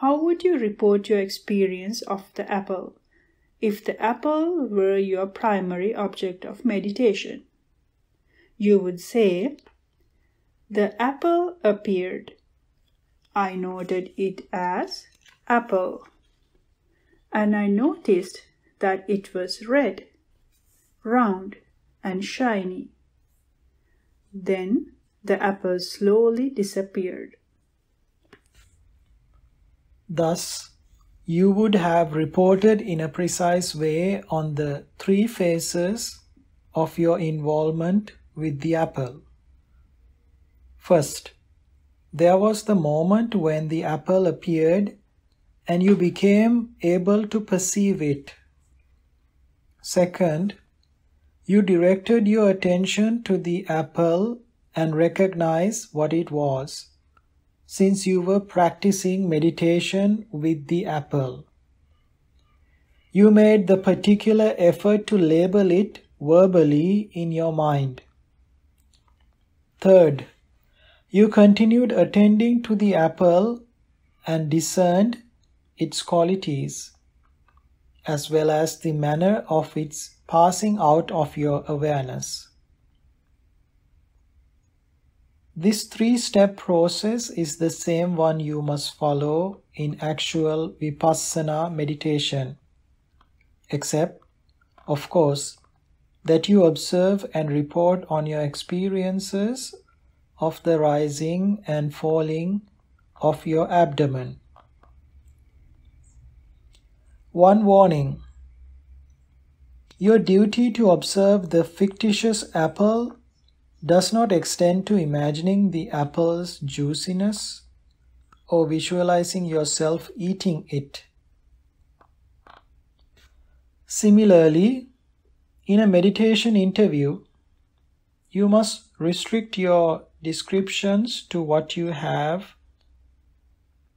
How would you report your experience of the apple if the apple were your primary object of meditation? You would say, "The apple appeared. I noted it as apple, and I noticed that it was red, round, and shiny." Then the apple slowly disappeared. Thus, you would have reported in a precise way on the three phases of your involvement with the apple. First, there was the moment when the apple appeared and you became able to perceive it. Second, you directed your attention to the apple and recognized what it was, since you were practicing meditation with the apple. You made the particular effort to label it verbally in your mind. Third, you continued attending to the apple and discerned its qualities, as well as the manner of its passing out of your awareness. This three-step process is the same one you must follow in actual vipassana meditation, except, of course, that you observe and report on your experiences of the rising and falling of your abdomen. One warning: your duty to observe the fictitious apple does not extend to imagining the apple's juiciness or visualizing yourself eating it. Similarly, in a meditation interview, you must restrict your descriptions to what you have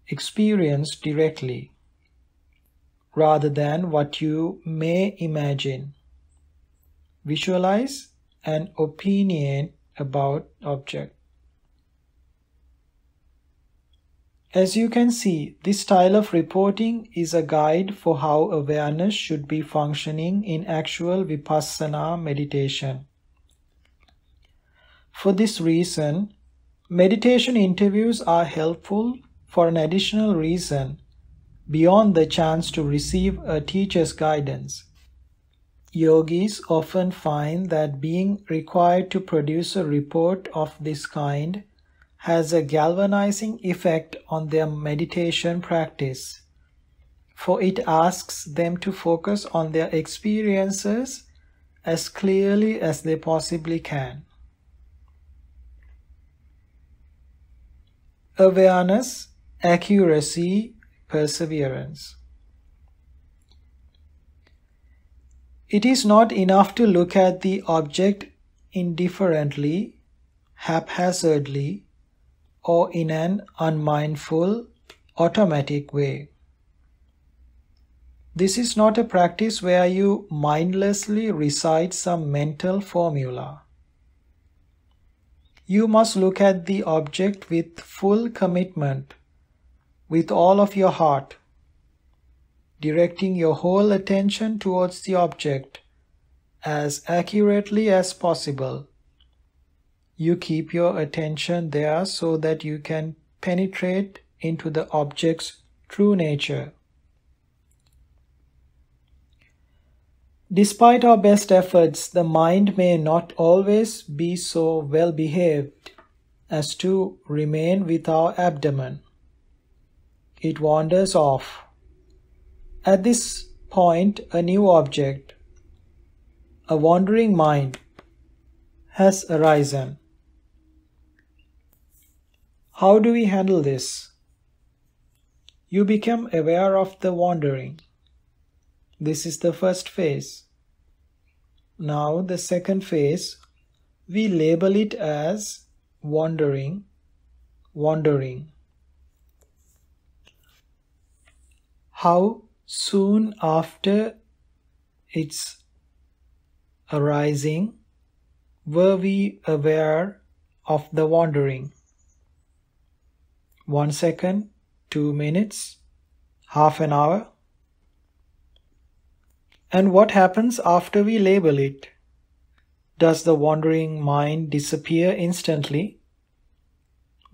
experienced directly, rather than what you may imagine, visualize, and opinionate about object. As you can see, this style of reporting is a guide for how awareness should be functioning in actual vipassana meditation. For this reason, meditation interviews are helpful for an additional reason beyond the chance to receive a teacher's guidance. Yogis often find that being required to produce a report of this kind has a galvanizing effect on their meditation practice, for it asks them to focus on their experiences as clearly as they possibly can. Awareness, accuracy, perseverance. It is not enough to look at the object indifferently, haphazardly, or in an unmindful, automatic way. This is not a practice where you mindlessly recite some mental formula. You must look at the object with full commitment, with all of your heart, directing your whole attention towards the object as accurately as possible. You keep your attention there so that you can penetrate into the object's true nature. Despite our best efforts, the mind may not always be so well behaved as to remain with our abdomen. It wanders off. At this point, a new object, a wandering mind, has arisen. How do we handle this? You become aware of the wandering. This is the first phase. Now the second phase, we label it as wandering. How soon after its arising were we aware of the wandering? 1 second, 2 minutes, half an hour? And what happens after we label it? Does the wandering mind disappear instantly?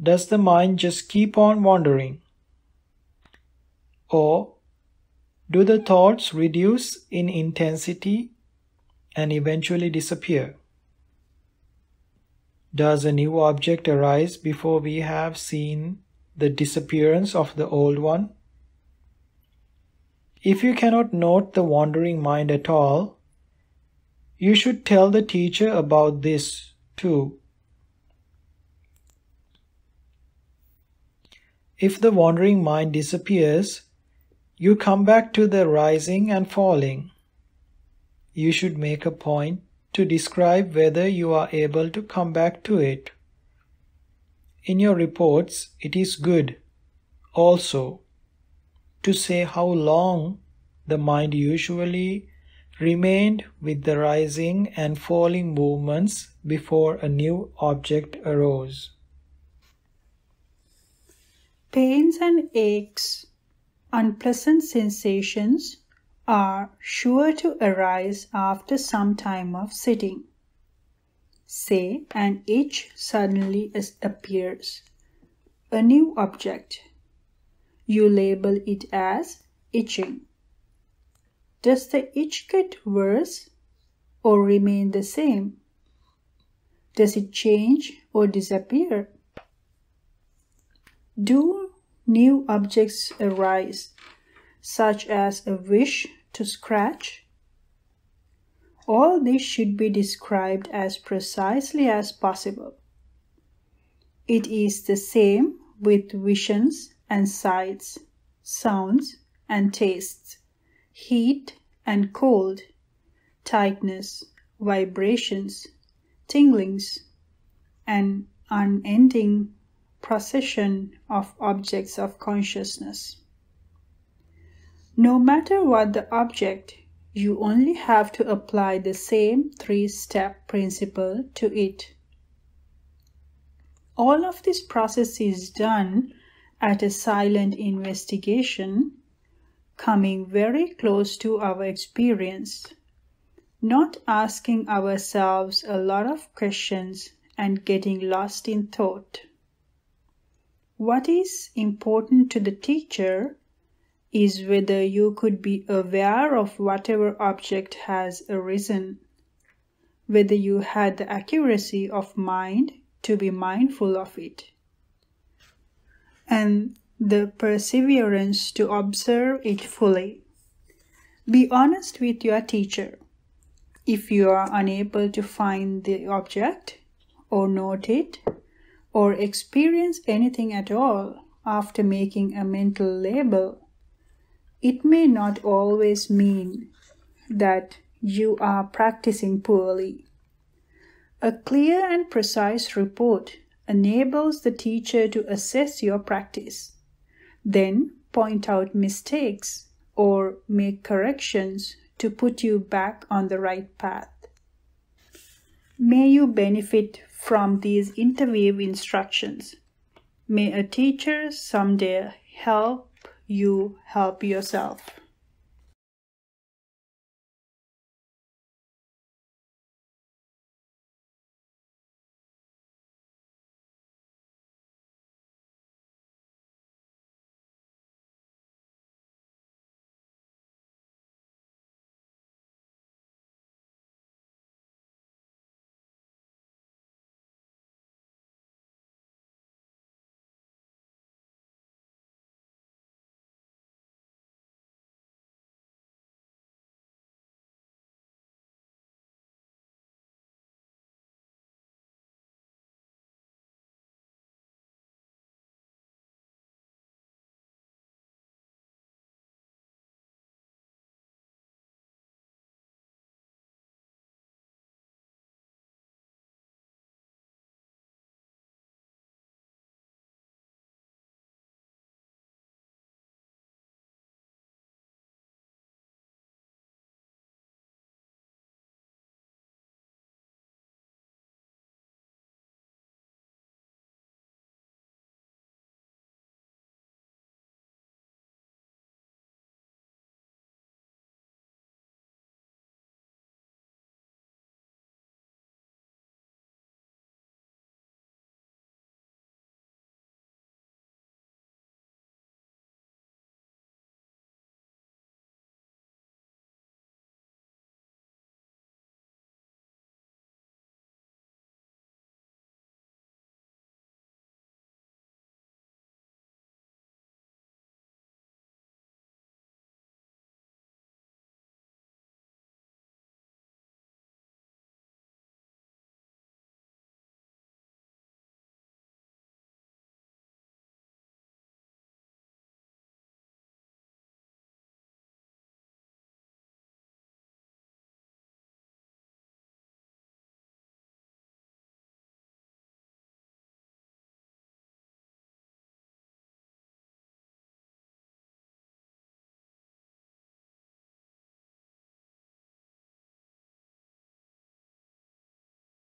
Does the mind just keep on wandering? Or do the thoughts reduce in intensity and eventually disappear? Does a new object arise before we have seen the disappearance of the old one? If you cannot note the wandering mind at all, you should tell the teacher about this too. If the wandering mind disappears, you come back to the rising and falling. You should make a point to describe whether you are able to come back to it. In your reports, it is good also to say how long the mind usually remained with the rising and falling movements before a new object arose. Pains and aches, unpleasant sensations are sure to arise after some time of sitting. Say an itch suddenly appears, a new object. You label it as itching. Does the itch get worse or remain the same? Does it change or disappear? Do new objects arise, such as a wish to scratch? All this should be described as precisely as possible. It is the same with visions and sights, sounds and tastes, heat and cold, tightness, vibrations, tinglings, an unending procession of objects of consciousness. No matter what the object, you only have to apply the same three-step principle to it. All of this process is done at a silent investigation, coming very close to our experience, not asking ourselves a lot of questions and getting lost in thought. What is important to the teacher is whether you could be aware of whatever object has arisen, whether you had the accuracy of mind to be mindful of it, and the perseverance to observe it fully. Be honest with your teacher. If you are unable to find the object, or note it, or experience anything at all after making a mental label, it may not always mean that you are practicing poorly. A clear and precise report enables the teacher to assess your practice, then point out mistakes or make corrections to put you back on the right path. May you benefit from these interview instructions. May a teacher someday help you help yourself.